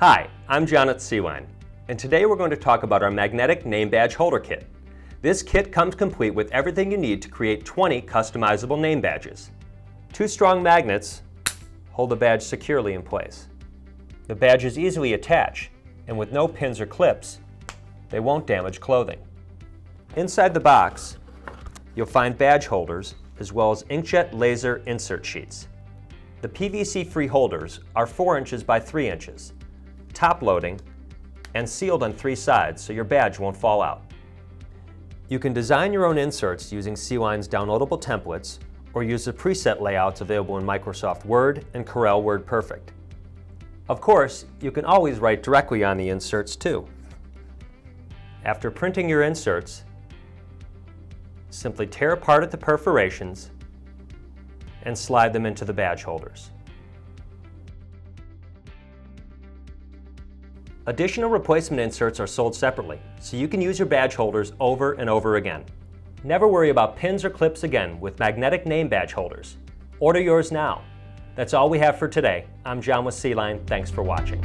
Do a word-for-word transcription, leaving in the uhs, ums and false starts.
Hi, I'm Jonathan Seawine, and today we're going to talk about our Magnetic Name Badge Holder Kit. This kit comes complete with everything you need to create twenty customizable name badges. Two strong magnets hold the badge securely in place. The badges easily attach, and with no pins or clips, they won't damage clothing. Inside the box, you'll find badge holders as well as inkjet laser insert sheets. The P V C-free holders are four inches by three inches, top-loading and sealed on three sides so your badge won't fall out. You can design your own inserts using Seawine's downloadable templates or use the preset layouts available in Microsoft Word and Corel WordPerfect. Of course, you can always write directly on the inserts too. After printing your inserts, simply tear apart at the perforations and slide them into the badge holders. Additional replacement inserts are sold separately, so you can use your badge holders over and over again. Never worry about pins or clips again with Magnetic Name Badge Holders. Order yours now. That's all we have for today. I'm John with C-Line. Thanks for watching.